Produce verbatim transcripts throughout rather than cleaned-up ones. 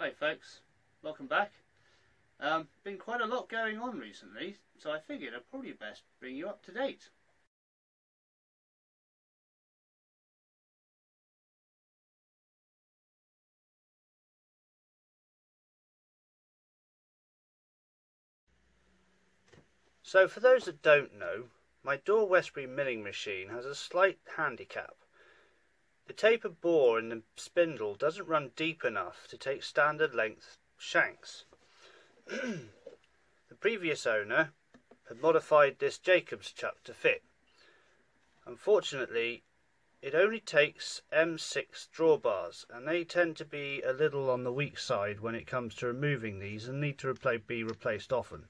Hi folks, welcome back. Um, been quite a lot going on recently, so I figured I'd probably best bring you up to date. So for those that don't know, my Dorr Westbury milling machine has a slight handicap. The taper bore in the spindle doesn't run deep enough to take standard length shanks. The previous owner had modified this Jacobs chuck to fit. Unfortunately, it only takes M six drawbars, and they tend to be a little on the weak side when it comes to removing these and need to repl- be replaced often.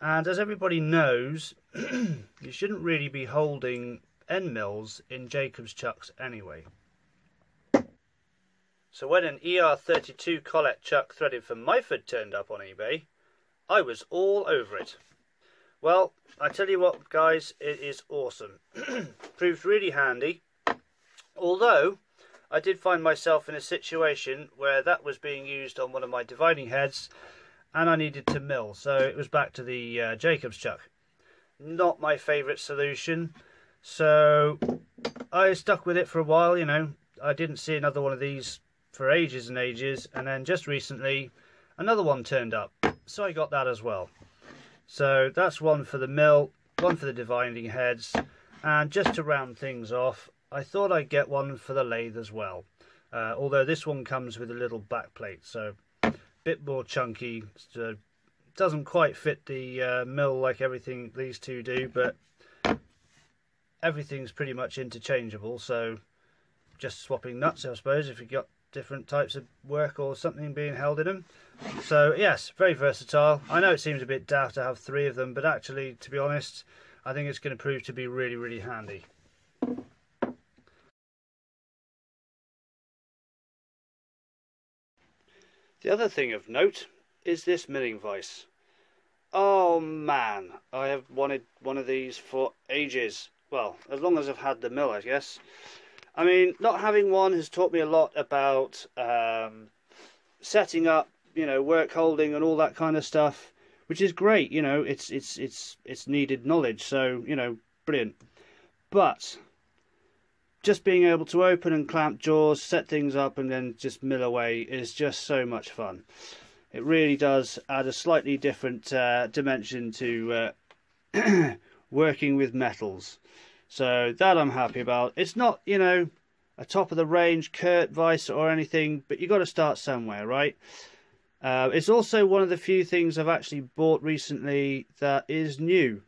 And as everybody knows, you shouldn't really be holding end mills in Jacobs chucks anyway. So when an E R thirty-two collet chuck threaded from Myford turned up on eBay, I was all over it. Well, I tell you what guys, it is awesome. Proved really handy, although I did find myself in a situation where that was being used on one of my dividing heads and I needed to mill, so it was back to the uh, Jacobs chuck. Not my favourite solution. So I stuck with it for a while, you know, I didn't see another one of these for ages and ages, and then just recently another one turned up, so I got that as well. So that's one for the mill, one for the dividing heads, and just to round things off, I thought I'd get one for the lathe as well, uh, although this one comes with a little back plate, so a bit more chunky, so doesn't quite fit the uh, mill like everything these two do, but everything's pretty much interchangeable, so just swapping nuts, I suppose, if you've got different types of work or something being held in them. So yes, very versatile. I know it seems a bit daft to have three of them, but actually, to be honest, I think it's going to prove to be really, really handy. The other thing of note is this milling vise. Oh man, I have wanted one of these for ages. Well, as long as I've had the mill, I guess. I mean, not having one has taught me a lot about um, setting up, you know, work holding and all that kind of stuff, which is great. You know, it's it's it's it's needed knowledge. So, you know, brilliant. But just being able to open and clamp jaws, set things up, and then just mill away is just so much fun. It really does add a slightly different uh, dimension to Uh, working with metals, so that I'm happy about. It's not, you know, a top of the range Kurt Vice or anything, but you got to start somewhere, right? Uh, it's also one of the few things I've actually bought recently that is new.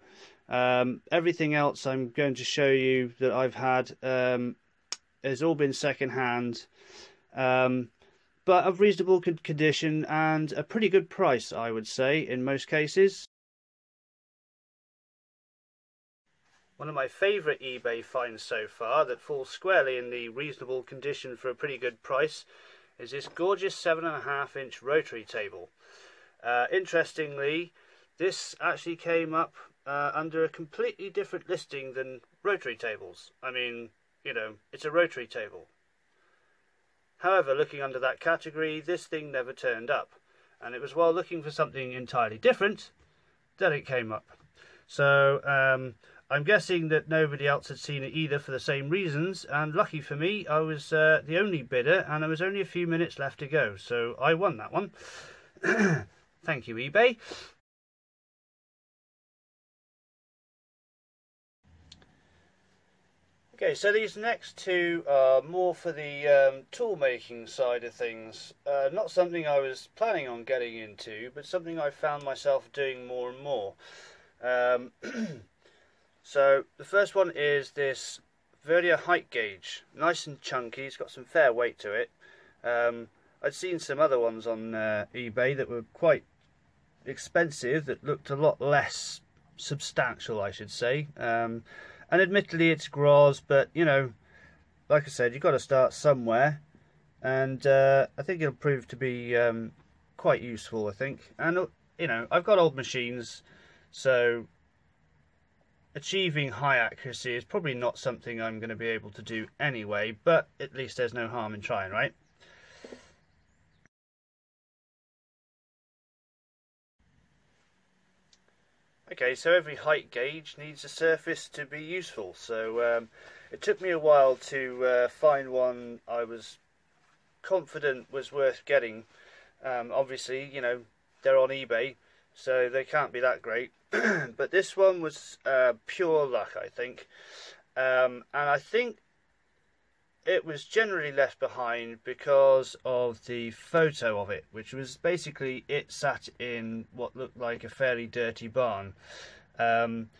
Um, everything else I'm going to show you that I've had um, has all been second hand, um, but of reasonable condition and a pretty good price, I would say, in most cases. One of my favourite eBay finds so far that falls squarely in the reasonable condition for a pretty good price is this gorgeous seven and a half inch rotary table. Uh, interestingly, this actually came up uh, under a completely different listing than rotary tables. I mean, you know, it's a rotary table. However, looking under that category, this thing never turned up. And it was while looking for something entirely different that it came up. So, um... I'm guessing that nobody else had seen it either for the same reasons, and lucky for me, I was uh, the only bidder and there was only a few minutes left to go, so I won that one. Thank you, eBay. Okay, so these next two are more for the um, tool making side of things. Uh, not something I was planning on getting into, but something I found myself doing more and more. Um, So the first one is this Verdia height gauge, nice and chunky, it's got some fair weight to it. Um, I'd seen some other ones on uh, eBay that were quite expensive, that looked a lot less substantial, I should say. Um, and admittedly it's gross, but you know, like I said, you've got to start somewhere. And uh, I think it'll prove to be um, quite useful, I think. And you know, I've got old machines, so achieving high accuracy is probably not something I'm going to be able to do anyway, but at least there's no harm in trying, right? Okay, so every height gauge needs a surface to be useful, so um, it took me a while to uh, find one I was confident was worth getting. Um, obviously, you know, they're on eBay, so they can't be that great. But this one was uh, pure luck, I think. Um, and I think it was generally left behind because of the photo of it, which was basically it sat in what looked like a fairly dirty barn. Um,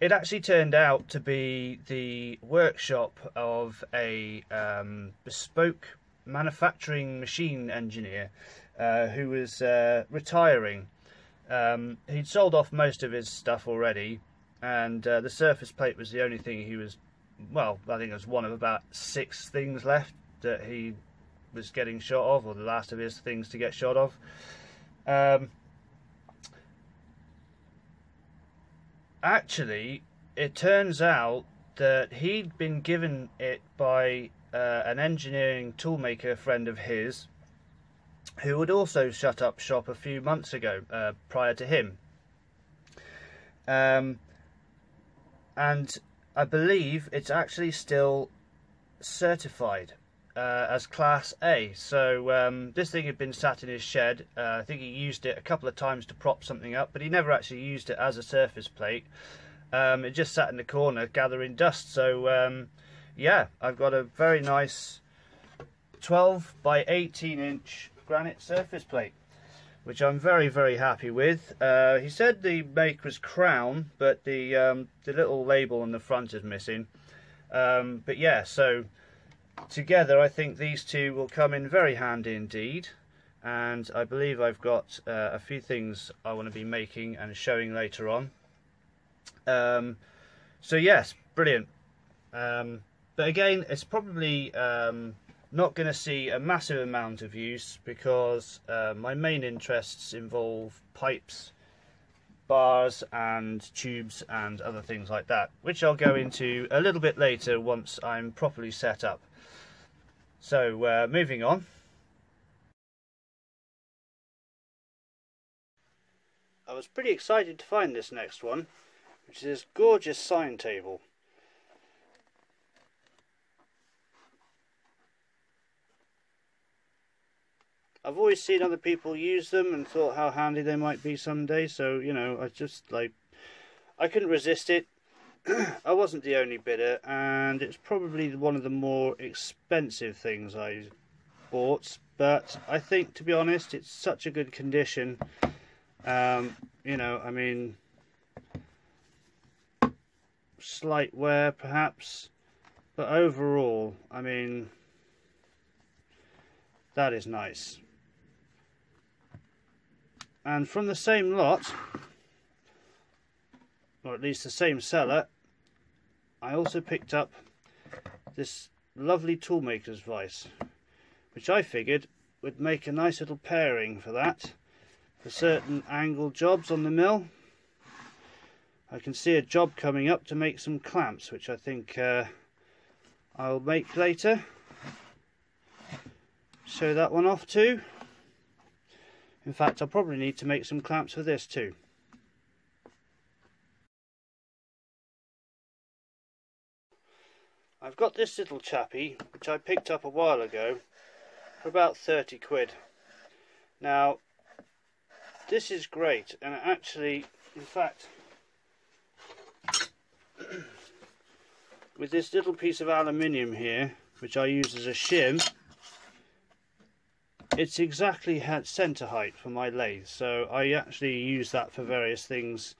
it actually turned out to be the workshop of a um, bespoke manufacturing machine engineer uh, who was uh, retiring. Um, he'd sold off most of his stuff already, and uh, the surface plate was the only thing he was, well, I think it was one of about six things left that he was getting shot of, or the last of his things to get shot of. Um, actually, it turns out that he'd been given it by uh, an engineering toolmaker friend of his, who had also shut up shop a few months ago, uh, prior to him. Um, and I believe it's actually still certified uh, as Class A. So um, this thing had been sat in his shed. Uh, I think he used it a couple of times to prop something up, but he never actually used it as a surface plate. Um, it just sat in the corner gathering dust. So um, yeah, I've got a very nice twelve by eighteen inch granite surface plate, which I'm very very happy with. Uh, he said the make was Crown, but the um, the little label on the front is missing. Um, but yeah, so together I think these two will come in very handy indeed, and I believe I've got uh, a few things I want to be making and showing later on. Um, so yes, brilliant. Um, but again, it's probably um, not going to see a massive amount of use because uh, my main interests involve pipes, bars and tubes and other things like that, which I'll go into a little bit later once I'm properly set up. So uh, moving on. I was pretty excited to find this next one, which is this gorgeous sign table. I've always seen other people use them and thought how handy they might be someday, so, you know, I just, like, I couldn't resist it. I wasn't the only bidder, and it's probably one of the more expensive things I bought, but I think, to be honest, it's such a good condition. Um, you know, I mean, slight wear, perhaps, but overall, I mean, that is nice. And from the same lot, or at least the same seller, I also picked up this lovely toolmaker's vice, which I figured would make a nice little pairing for that, for certain angle jobs on the mill. I can see a job coming up to make some clamps, which I think uh, I'll make later. Show that one off too. In fact, I'll probably need to make some clamps for this too. I've got this little chappy, which I picked up a while ago, for about thirty quid. Now, this is great, and it actually, in fact, with this little piece of aluminium here, which I use as a shim, it's exactly at centre height for my lathe, so I actually use that for various things,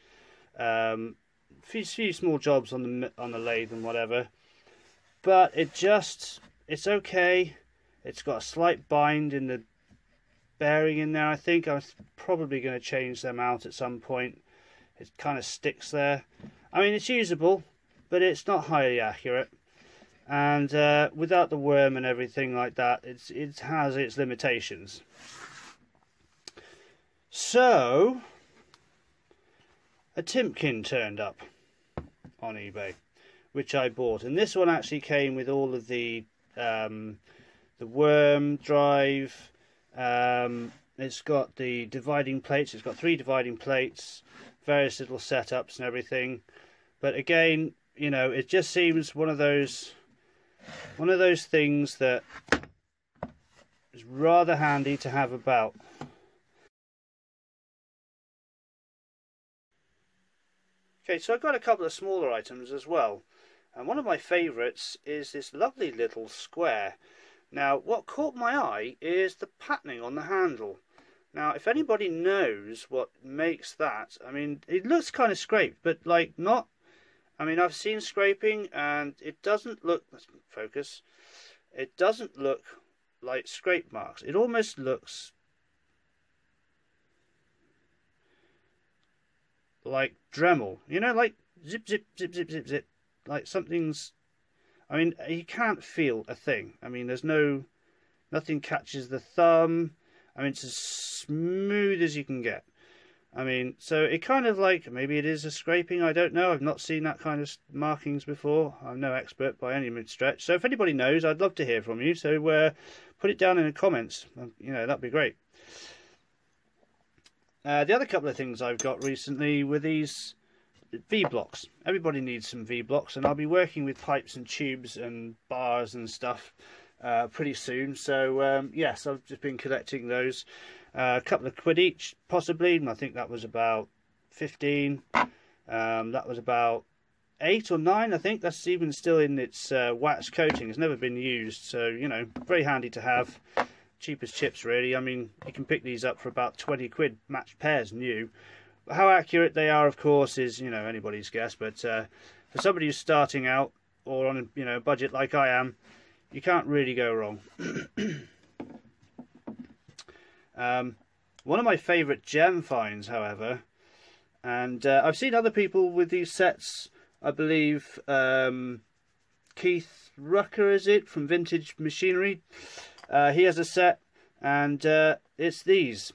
um, few, few small jobs on the on the lathe and whatever. But it just, it's okay. It's got a slight bind in the bearing in there. I think I'm probably going to change them out at some point. It kind of sticks there. I mean, it's usable, but it's not highly accurate. And uh, without the worm and everything like that, it's, it has its limitations. So, a Timpkin turned up on eBay, which I bought. And this one actually came with all of the, um, the worm drive. Um, it's got the dividing plates. It's got three dividing plates, various little setups and everything. But again, you know, it just seems one of those one of those things that is rather handy to have about. Okay, so I've got a couple of smaller items as well, and one of my favourites is this lovely little square. Now, what caught my eye is the patterning on the handle. Now, if anybody knows what makes that, I mean, it looks kind of scraped, but like not. I mean, I've seen scraping, and it doesn't look. Let's focus. It doesn't look like scrape marks. It almost looks like Dremel, you know, like zip, zip, zip, zip, zip, zip. Like something's. I mean, you can't feel a thing. I mean, there's no, nothing catches the thumb. I mean, it's as smooth as you can get. I mean, so it kind of like, maybe it is a scraping, I don't know. I've not seen that kind of markings before. I'm no expert by any stretch. So if anybody knows, I'd love to hear from you. So uh, put it down in the comments. You know, that'd be great. Uh, the other couple of things I've got recently were these V-blocks. Everybody needs some V-blocks, and I'll be working with pipes and tubes and bars and stuff uh, pretty soon. So um, yes, I've just been collecting those. Uh, a couple of quid each, possibly, and I think that was about fifteen. Um, that was about eight or nine, I think. That's even still in its uh, wax coating. It's never been used, so, you know, very handy to have. Cheap as chips, really. I mean, you can pick these up for about twenty quid, matched pairs, new. How accurate they are, of course, is, you know, anybody's guess. But uh, for somebody who's starting out or on a, you know, budget like I am, you can't really go wrong. Um, one of my favourite gem finds, however, and uh, I've seen other people with these sets, I believe, um, Keith Rucker, is it, from Vintage Machinery? Uh, he has a set, and uh, it's these,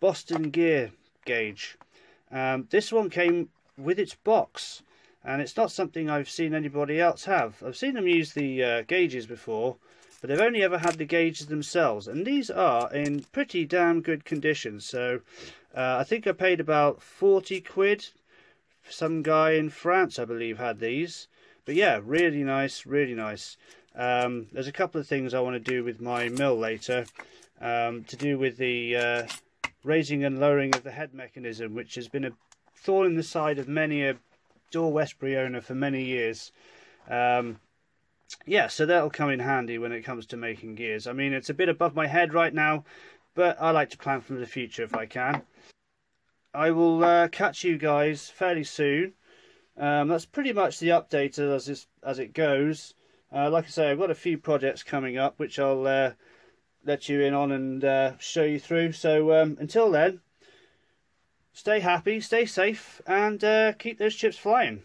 Boston Gear Gauge. Um, this one came with its box, and it's not something I've seen anybody else have. I've seen them use the uh, gauges before, but they've only ever had the gauges themselves, and these are in pretty damn good condition. So uh, I think I paid about forty quid. Some guy in France, I believe, had these. But yeah, really nice, really nice. Um, there's a couple of things I want to do with my mill later, um, to do with the uh, raising and lowering of the head mechanism, which has been a thorn in the side of many a Dorr Westbury owner for many years. Um, Yeah, so that'll come in handy when it comes to making gears. I mean, it's a bit above my head right now, but I like to plan for the future if I can. I will uh, catch you guys fairly soon. Um, that's pretty much the update as it, as it goes. Uh, like I say, I've got a few projects coming up, which I'll uh, let you in on and uh, show you through. So um, until then, stay happy, stay safe, and uh, keep those chips flying.